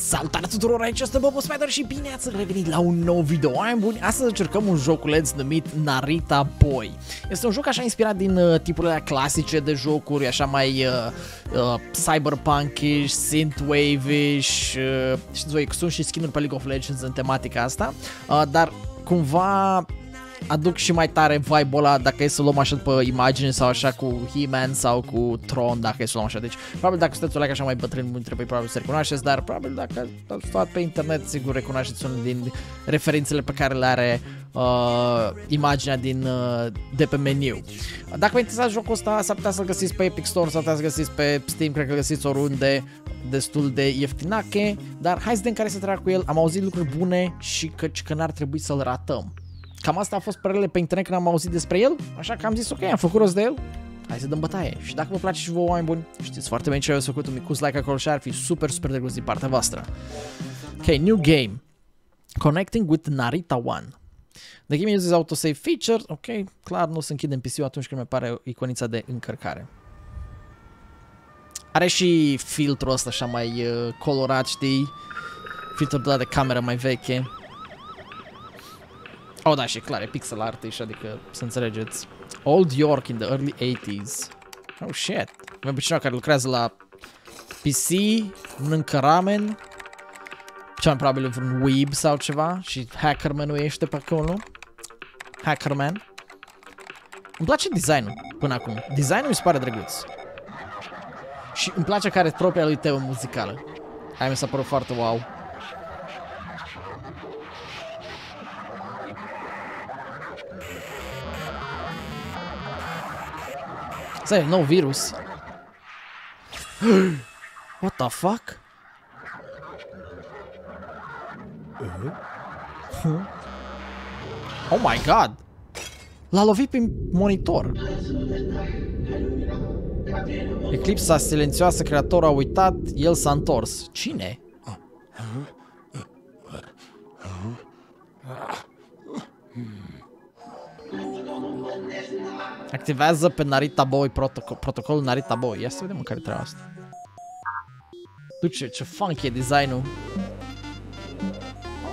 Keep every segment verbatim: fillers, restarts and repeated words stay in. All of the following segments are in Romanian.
Salutare tuturor, aici este Bobo Spider și bine ați revenit la un nou video. Oameni buni, astăzi încercăm un joculeț numit Narita Boy. Este un joc așa inspirat din uh, tipurile clasice de jocuri, așa mai uh, uh, cyberpunk-ish, synthwave-ish, uh, știți voi, sunt și skin-uri pe League of Legends în tematica asta, uh, dar cumva aduc și mai tare vibe-ul ăla, dacă e să luăm așa pe imagine sau așa cu He-Man sau cu Tron, dacă e să luăm așa. Deci probabil dacă sunteți o like așa mai bătrâni, dintre voi probabil să recunoașteți, dar probabil dacă ați stat pe internet, sigur recunoașteți unul din referințele pe care le are uh, imaginea din, uh, de pe meniu. Dacă vă interesați jocul ăsta, s-ar putea să-l găsiți pe Epic Store, s-ar putea să-l găsiți pe Steam, cred că găsiți oriunde, destul de ieftinache, dar hai să vedem care se treacă cu el. Am auzit lucruri bune și căci că n-ar trebui să-l ratăm. Cam asta a fost părerile pe internet când am auzit despre el, așa că am zis ok, am făcut rost de el, hai să dăm bătaie. Și dacă vă place și vouă, oameni buni, știți foarte bine ce ați făcut, un micuț like acolo și ar fi super, super de gust din partea voastră. Ok, new game. Connecting with Narita One. The game uses autosave feature. Ok, clar, nu o să închidem P C-ul atunci când mi apare iconița de încărcare. Are și filtrul ăsta așa mai uh, colorat, știi? Filtrul de la de cameră mai veche. Oh, da, și e clar, e pixel art-ul, adică să înțelegeți. Old York in the early eighties. Oh, shit. Avem pe cineva care lucrează la P C, mănâncă ramen, cea mai probabil vreun weeb sau ceva, și hackerman-ul iește pe acolo. Hackerman. Îmi place design-ul până acum. Design-ul mi se pare drăguț. Și îmi place care e propria lui temă muzicală. Aia mi s-a părut foarte wow. Stai, nou virus. What the fuck? Oh my god! L-a lovit prin monitor. Eclipsa silențioasă, creatorul a uitat, el s-a întors. Cine? Activează pe Narita Boy protocol, protocolul Narita Boy. Ia să vedem în care treaba asta. Duce, ce funky e designul.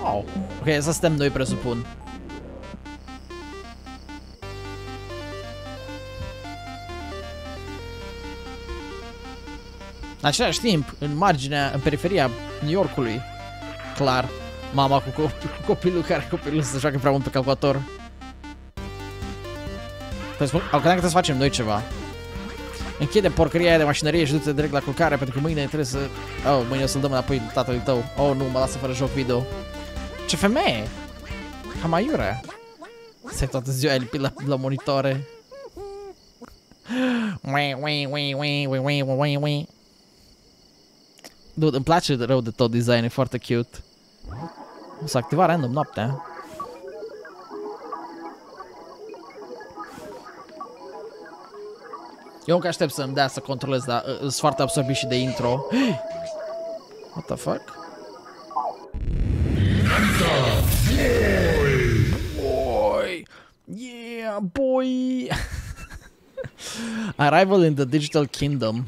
Wow. Ok, asta suntem noi, presupun. În același timp, în marginea, în periferia New Yorkului, clar, mama cu, cop cu copilul care copilul se joacă prea mult pe calculator. Au credeam că trebuie să facem noi ceva. Închide porcăria aia de mașinărie și du-te direct la culcare, pentru că mâine trebuie să... Oh, mâine o să-l dăm înapoi tatălui tău. Oh, nu, mă lasă fără joc video. Ce femeie! Cam aiurea. Stai toată ziua lipit la, la monitore. Dude, îmi place rău de tot design, e foarte cute. O să activa random noaptea. Eu încă aștept să-mi dea să controlez, dar uh, sunt foarte absorbit și de intro. What the fuck? Boy! Yeah, boy! Arrival in the Digital Kingdom.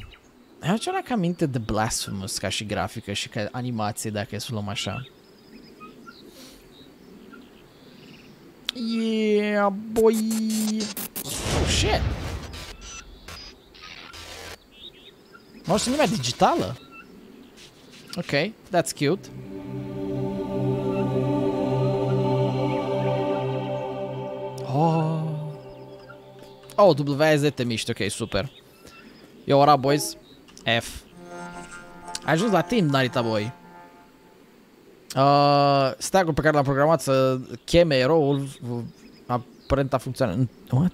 Ai o ceva ca aminte de Blasphemous ca și grafică și ca animație, dacă e să luăm așa. Yeah, boy! Oh, shit! Mă știu, lumea digitală. Ok, that's cute. Oh, oh W Z te miști, ok, super. E ora, boys. F. Ai ajuns la timp, Narita Boy. Uh, Stagul pe care l-am programat să cheme eroul aparent a funcționat. What?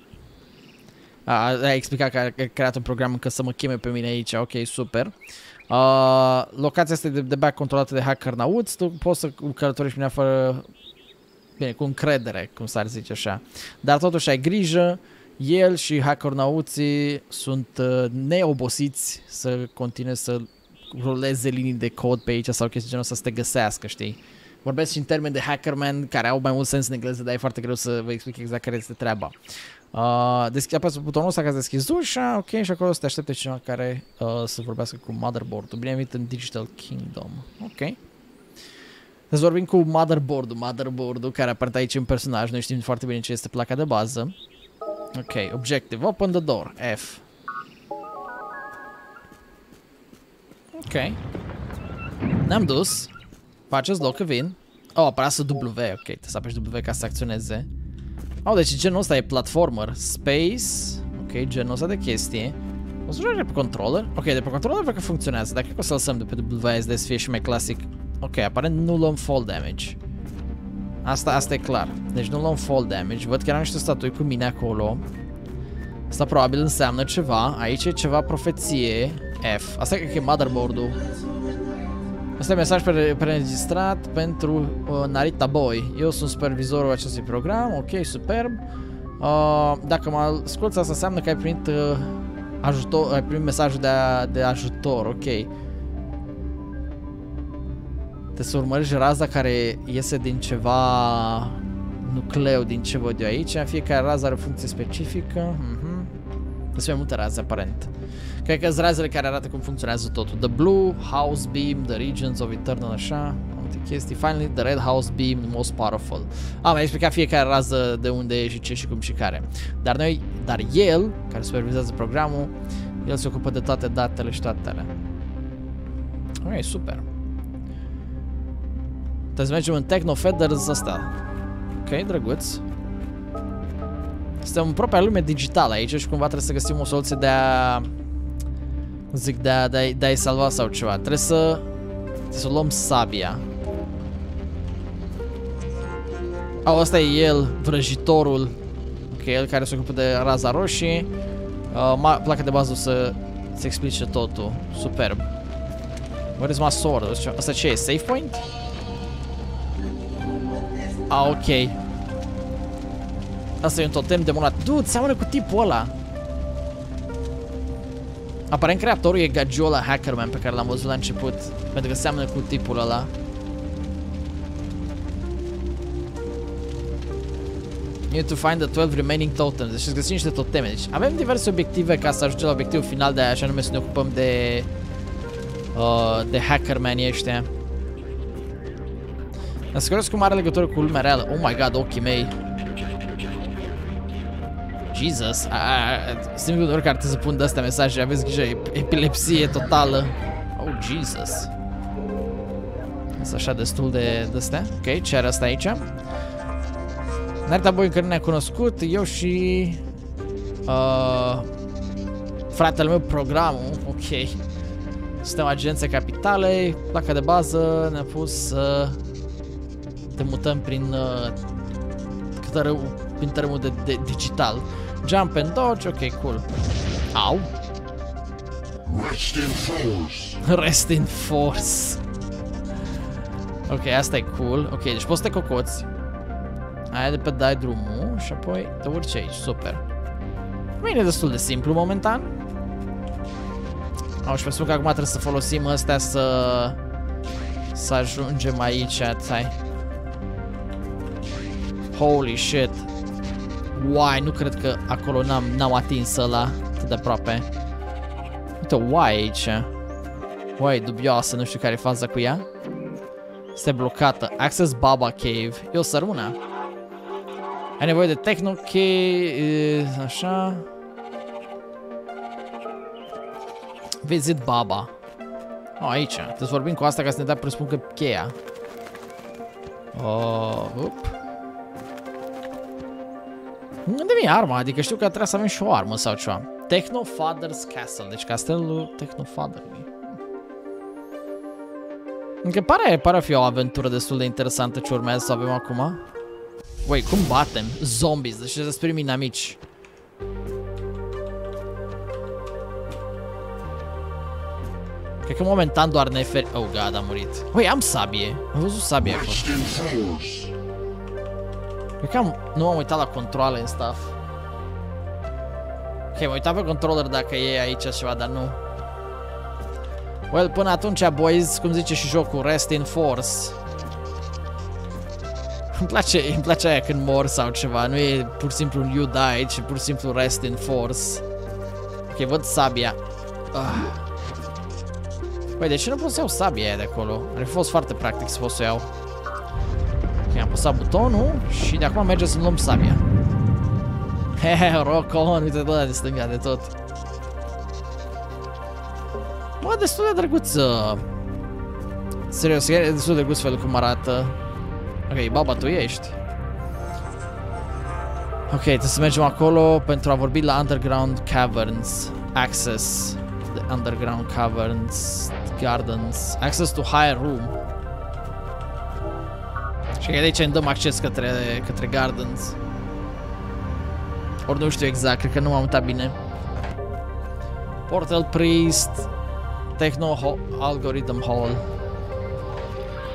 A, a explicat că a creat un program încă să mă cheme pe mine aici, ok, super. Uh, locația asta e de, de back controlată de hacker nauți, tu poți să călătorești mine fără, bine, cu încredere, cum s-ar zice așa. Dar totuși ai grijă, el și hacker nauții sunt uh, neobosiți să continue să ruleze linii de cod pe aici sau chestii genul să te găsească, știi? Vorbesc și în termeni de hackerman care au mai mult sens în engleză, dar e foarte greu să vă explic exact care este treaba. Uh, Deschid, apăs butonul ăsta ca să deschizi ușa, ok, și acolo să te aștepte cineva care uh, să vorbească cu motherboard-ul. Bine venit în Digital Kingdom. Ok. Îți vorbim cu motherboard-ul, motherboard-ul care aparte aici în personaj. Noi știm foarte bine ce este placa de bază. Ok, objective, open the door, F. Ok. Ne-am dus. Faceți loc că vin. Oh, apăreasă W, ok, trebuie să apeși W ca să acționeze. Oh, deci genul ăsta e platformer. Space, ok, genul ăsta de chestie. O să joace pe controller? Ok, de pe controller văd că funcționează, dar cred că o să lăsăm de pe W S D să fie și mai clasic. Ok, aparent nu luăm fall damage. Asta, asta e clar. Deci nu luăm fall damage. Văd că eram niște statui cu mine acolo. Asta probabil înseamnă ceva. Aici e ceva profeție. F. Asta cred că e motherboard-ul. Asta e mesaj pre preregistrat pentru uh, Narita Boy. Eu sunt supervizorul acestui program. Ok, superb. Uh, dacă mă asculti, asta înseamnă că ai primit, uh, ajutor, ai primit mesajul de, a, de ajutor. Ok. Te să urmărești raza care iese din ceva nucleu, din ce văd eu aici. Fiecare rază are o funcție specifică. Mm-hmm. Sunt mai multe raze aparent. Cred că sunt razele care arată cum funcționează totul. The Blue, House Beam, The Regions of Eternal, așa, multe chestii. Finally, The Red House Beam, The Most Powerful. Am mai explicat fiecare rază de unde e și ce și cum și care. Dar noi, dar el, care supervizează programul, el se ocupă de toate datele și toate alea. Ok, super. Trebuie să mergem în Techno Feathers asta. Ok, drăguț. Suntem în propria lume digitală aici și cumva trebuie să găsim o soluție de a... Zic, de a, de a, de a-i salva sau ceva. Trebuie să... Trebuie să luăm sabia. Au, ăsta e el, vrăjitorul. Ok, el care se ocupă de raza roșie. Uh, placa de bază să se explice totul. Superb. Where is my sword? Asta ce e? Safe point? Ah, ok. Asta e un totem de monat. Dude, seamănă cu tipul ăla. Aparent creatorul e Gagiola Hackerman pe care l-am văzut la început. Pentru că seamănă cu tipul ăla. You need to find the twelve remaining totems. Deci să găsim niște toteme. Deci avem diverse obiective ca să ajungem la obiectivul final, de aia așa nume să ne ocupăm de uh, de hackermanii ăștia. Mă scuresc cum are legătură cu lumea reală. Oh my god, ochii mei. Jesus. Simplu doar că ar trebui să pun de astea mesaje. Aveți grijă, epilepsie totală. Oh, Jesus. Asta așa destul de astea. Ok, ce are asta aici? Narita Boy încă nu ne-a cunoscut. Eu și... Uh, fratele meu, programul. Ok. Suntem agenția capitalei. Placa de bază ne-a pus... Uh, Te mutăm prin uh, tărâu, prin tărâmul de, de digital. Jump and dodge, ok, cool. Au. Rest in force. Rest in force. Ok, asta e cool. Ok, deci poți să te cocoți. Aia de pe dai drumul și apoi te urci aici, super. Bine, e destul de simplu momentan. Au, și presupun că acum trebuie să folosim astea să... Să ajungem aici, țai. Holy shit. Why? Nu cred că acolo n-am atins ăla atât de aproape. Uite, why aici? Why e dubioasă, nu știu care e faza cu ea. Este blocată. Access Baba Cave. E o sărmână. Ai nevoie de Techno Cave. Așa. Visit Baba. Oh, aici. Trebuie să vorbim cu asta ca să ne dea, presupun că cheia. Oh, up. Unde vine arma? Adică știu că trebuie să avem și o armă sau ceva. Techno Father's Castle. Deci castelul Techno Father's. Încă pare, pare a fi o aventură destul de interesantă ce urmează să avem acum. Uai, cum batem? Zombies. Deci trebuie să primim inamici. Cred că momentan doar ne feri... Oh, god, am murit. Uai, am sabie. Am văzut sabie acolo. Cred că am, nu m-am uitat la controle în stuff. Ok, m-am uitat pe controller dacă e aici ceva, dar nu. Well, până atunci, boys, cum zice și jocul, rest in force. Îmi place, îmi place aia când mor sau ceva, nu e pur și simplu un you died, ci pur și simplu rest in force. Ok, văd sabia. Ah. Păi, de ce nu pot să iau sabia aia de acolo? Ar fi fost foarte practic să pot să iau. Ok, am apăsat butonul și de acum mergem să luăm sabia. Hehe, rock on, uite bă, de stânga de tot. Bă, destul de drăguț. Serios, e destul de drăguț felul cum arată. Ok, baba, tu ești. Ok, trebuie să mergem acolo pentru a vorbi la Underground Caverns. Access the Underground Caverns Gardens. Access to higher room. Și de aici îmi dăm acces către, către Gardens. Ori nu știu exact, cred că nu m-am uitat bine. Portal Priest. Techno Hall, Algorithm Hall.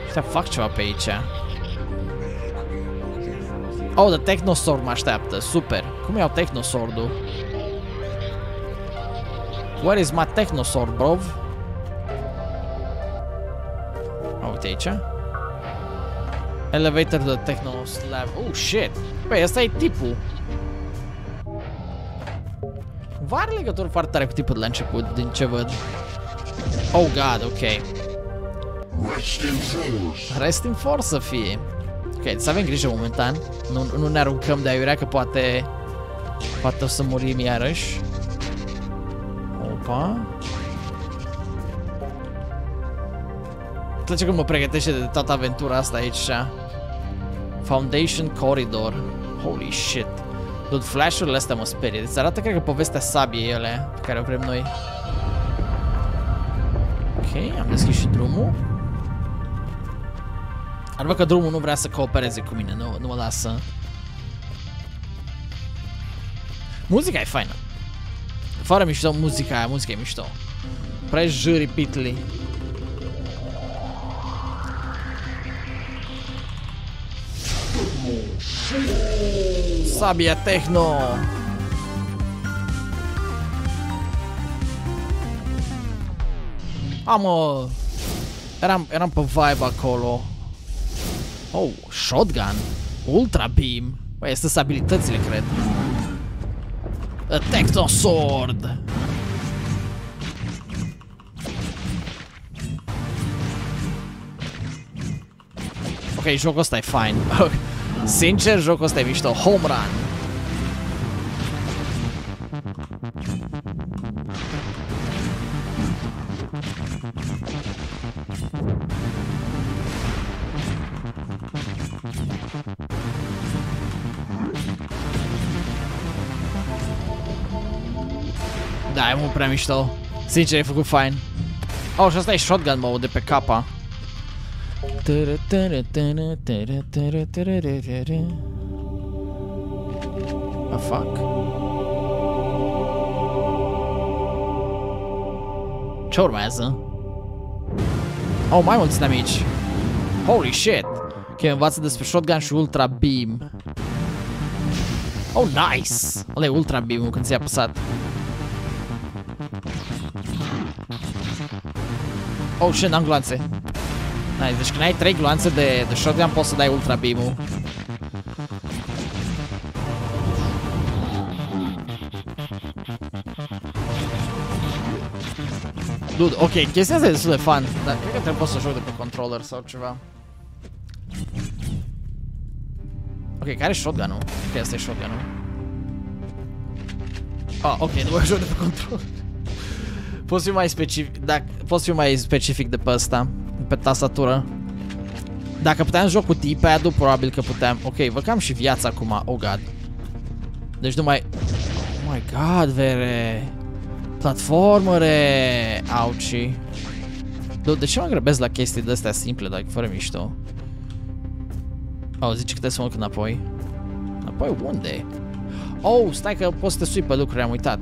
Aștia fac ceva pe aici. Oh, the Techno Sword mă așteaptă, super. Cum iau Techno Sword-ul? Where is my Techno Sword, bro? Oh, uite aici. Elevator the Techno Slab. Oh, shit. Păi, ăsta e tipul. Var legătură foarte tare cu tipul de la început, din ce văd. Oh, god, ok. Rest in force să fie. Ok, să avem grijă momentan. Nu, nu ne aruncăm de aiurea, că poate... Poate o să murim iarăși. Opa. Îmi place cum mă pregătește de toată aventura asta aici. Foundation Corridor. Holy shit. Dude, flash-urile astea mă sperie. Deci arată, cred că, povestea sabiei alea pe care o vrem noi. Ok, am deschis și drumul. Ar vrea că drumul nu vrea să coopereze cu mine, nu, nu mă lasă. Muzica e faină. Fără mișto, muzica aia, muzica e mișto. Prejuri pitli. Sabia Techno. Am o... Eram, eram pe vibe acolo. Oh, shotgun, ultra beam. Băi, astea sunt abilitățile, cred. A Techno Sword. Ok, jocul ăsta e fain. Sincer, jocul ăsta e mișto. Home run. Da, e mult prea mișto. Sincer, e făcut fain. Oh, și asta e shotgun mode de pe capa. A fuck. Ce urmează? Oh, mai mulți nemici. Holy shit. Ok, învață despre shotgun și ultra beam. Oh, nice. Ăla e ultra beam-ul când ți-a apăsat. Oh, shit, n-am gloanțe. Nice, deci când ai trei gloanțe de, de shotgun poți să dai ultra beam-ul. Dude, ok, chestia asta e destul de fun, dar cred că trebuie să joc de pe controller sau ceva. Ok, care e shotgun-ul? Ok, asta e shotgun-ul. Ah, ok, nu mai joc de pe controller. Poți fi mai specific, dacă, poți fi mai specific de pe ăsta, pe tastatură. Dacă puteam joc cu D-pad-ul, probabil că puteam. Ok, vă cam și viața acum, oh god. Deci nu mai... Oh my god, vere. Platformere. Auci. De ce mă grăbesc la chestii de astea simple, dacă fără mișto? Oh, zice că trebuie să mă duc înapoi. Înapoi unde? Oh, stai că poți să te sui pe lucruri, am uitat.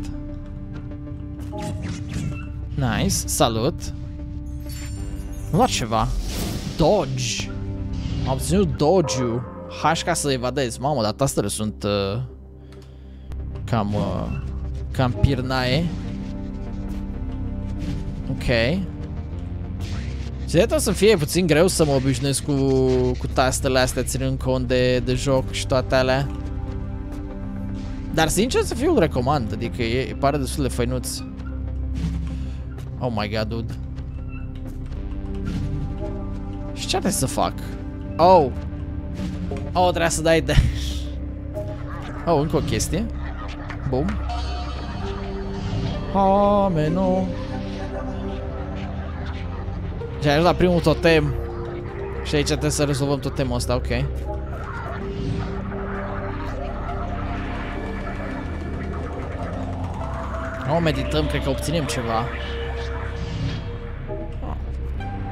Nice, salut. Am luat ceva. Dodge. Am obținut dodge-ul. H ca să evadez. Mamă, dar tastele sunt uh, cam uh, cam pirnae. Ok. Și de tot să fie puțin greu să mă obișnuiesc cu, cu tastele astea, ținând cont de, de joc și toate alea. Dar sincer să fiu, îl recomand. Adică e, pare destul de făinuț. Oh my god, dude. Și ce trebuie să fac? Oh. Oh, trebuia să dai dash. Oh, încă o chestie. Bum. Ha, menu. Și ajungi la primul totem. Și aici trebuie să rezolvăm totemul ăsta, ok. Nu, medităm, cred că obținem ceva.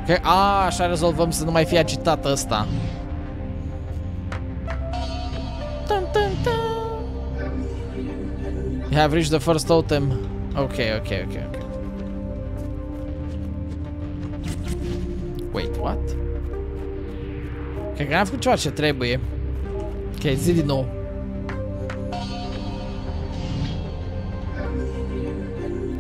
Okay. A, așa rezolvăm să nu mai fie agitat ăsta. You have reached the first totem. Ok, ok, ok, ok. Wait, what? Cred că n-am făcut ceva ce trebuie. Ok, zi din nou.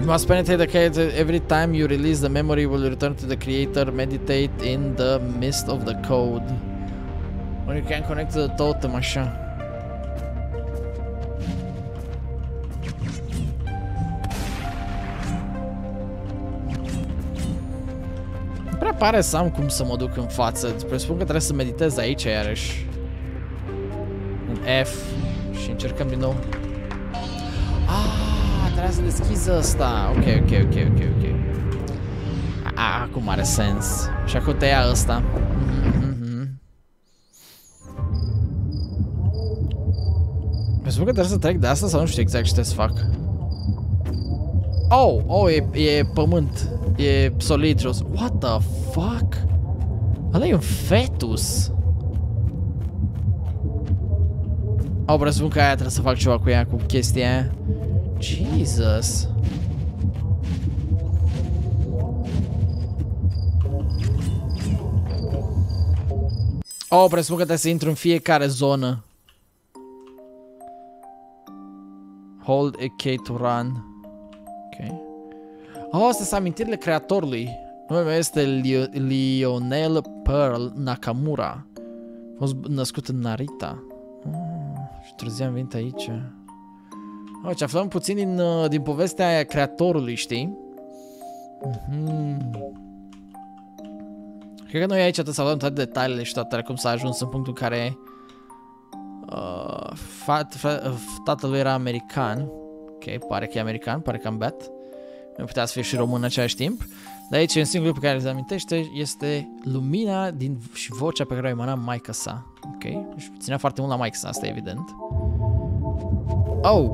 You must penetrate the cage. Every time you release the memory will return to the creator. Meditate in the midst of the code. When you can connect to the totem, așa. Nu prea pare să am cum să mă duc în față. Presupun că trebuie să meditez aici iarăși. În F. Și încercăm din nou. Să deschizi asta. Ok, ok, ok, ok, ok. A, acum are sens. Și acum te ia ăsta. Presupun că trebuie să trec de asta sau nu știu exact ce trebuie să fac. Oh, oh, e, e pământ. E solid jos. What the fuck? Ăla e un fetus. Oh, presupun că aia trebuie să fac ceva cu ea, cu chestia aia. Jesus. Oh, presupun că trebuie să intru în fiecare zonă. Hold a key to run. Ok. Oh, astea sunt amintirile creatorului. Numele meu este Lionel Pearl Nakamura. A fost născut în Narita. Și târziu am venit aici. Oh, ce aflăm puțin din, din povestea aia creatorului, știi? Mm-hmm. Cred că noi aici trebuie să aflăm toate detaliile și toate cum s-a ajuns în punctul în care uh, fat, fat, uh, tatălui era american. Ok, pare că e american, pare că am bat. Nu putea să fie și român în același timp. Dar aici un singur lucru pe care îl amintește este lumina din, și vocea pe care o emana maica sa. Ok, și ținea foarte mult la maica sa, asta e evident. Oh!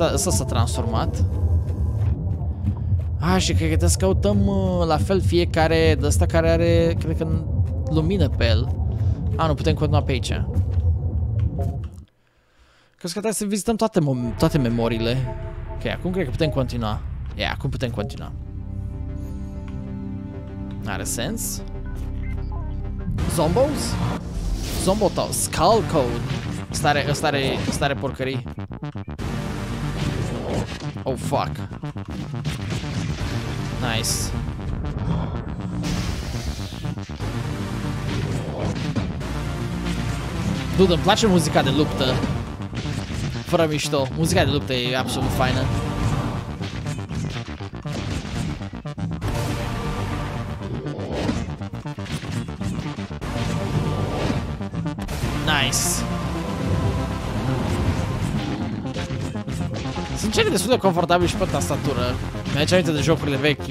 Asta s-a transformat. Ah, și cred că trebuie să căutăm uh, la fel fiecare de asta care are, cred că, lumină pe el. Ah, nu putem continua pe aici. Cred că trebuie să vizităm toate, toate memoriile. Ok, acum cred că putem continua. Ia, yeah, acum putem continua. N-are sens. Zombos? Zombotau. Skull Code. Stare, stare, stare porcării. Oh, fuck. Nice. Dude, îmi place muzica de luptă. Fără mișto. Muzica de luptă e absolut faină. Nice. Sincer, e destul de confortabil și pe tastatură. Mi-aduce aminte de jocurile vechi,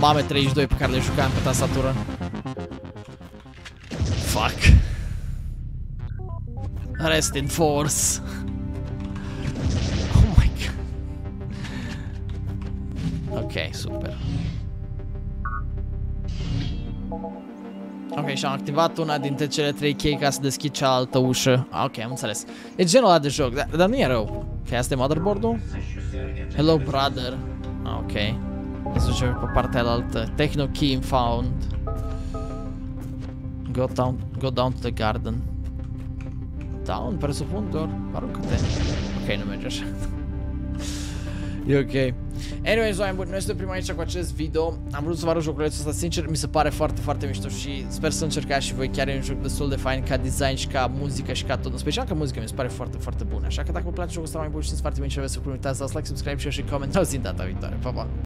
Mame treizeci și doi, pe care le jucam pe tastatură. Fuck. Rest in force. Oh my god. Ok, super. Ok, și am activat una dintre cele trei chei ca să deschid cealaltă ușă. Ok, am înțeles. E genul ăla de joc, dar, dar nu e rău. Ok, asta e motherboard-ul? Hello, brother. Ok. Să ducem pe partea alaltă. Techno key found. Go down, go down to the garden. Down, presupun, doar aruncă-te. Ok, nu merge așa. E ok. Anyways, oameni buni, noi suntem prima aici cu acest video. Am vrut să vă arăt joculețul ăsta, sincer, mi se pare foarte, foarte mișto și sper să încercați și voi. Chiar e un joc destul de fain ca design și ca muzică și ca tot. În special că muzica mi se pare foarte, foarte bună. Așa că dacă vă place jocul ăsta mai bun, știți foarte bine ce aveți să comentați, dați like, subscribe și eu și coment. Ne auzim data viitoare. Pa, pa!